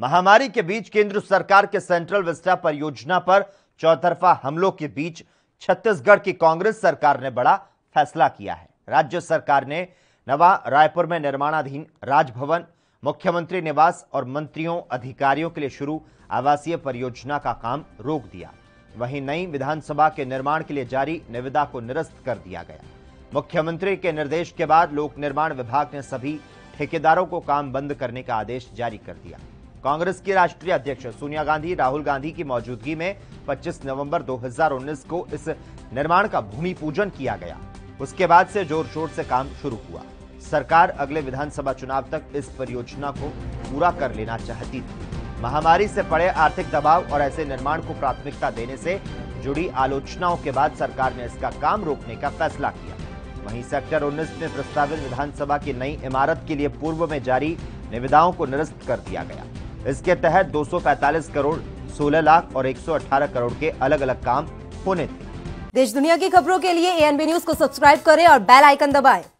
महामारी के बीच केंद्र सरकार के सेंट्रल विस्टा परियोजना पर चौतरफा हमलों के बीच छत्तीसगढ़ की कांग्रेस सरकार ने बड़ा फैसला किया है। राज्य सरकार ने नवा रायपुर में निर्माणाधीन राजभवन, मुख्यमंत्री निवास और मंत्रियों अधिकारियों के लिए शुरू आवासीय परियोजना का काम रोक दिया। वहीं नई विधानसभा के निर्माण के लिए जारी निविदा को निरस्त कर दिया गया। मुख्यमंत्री के निर्देश के बाद लोक निर्माण विभाग ने सभी ठेकेदारों को काम बंद करने का आदेश जारी कर दिया। कांग्रेस की राष्ट्रीय अध्यक्ष सोनिया गांधी राहुल गांधी की मौजूदगी में 25 नवंबर 2019 को इस निर्माण का भूमि पूजन किया गया। उसके बाद से जोर शोर से काम शुरू हुआ। सरकार अगले विधानसभा चुनाव तक इस परियोजना को पूरा कर लेना चाहती थी। महामारी से पड़े आर्थिक दबाव और ऐसे निर्माण को प्राथमिकता देने से जुड़ी आलोचनाओं के बाद सरकार ने इसका काम रोकने का फैसला किया। वहीं सेक्टर 19 में प्रस्तावित विधानसभा की नई इमारत के लिए पूर्व में जारी निविदाओं को निरस्त कर दिया गया। इसके तहत 245 करोड़, 16 लाख और 118 करोड़ के अलग अलग काम होने थे। देश दुनिया की खबरों के लिए ANB न्यूज को सब्सक्राइब करें और बेल आइकन दबाएं।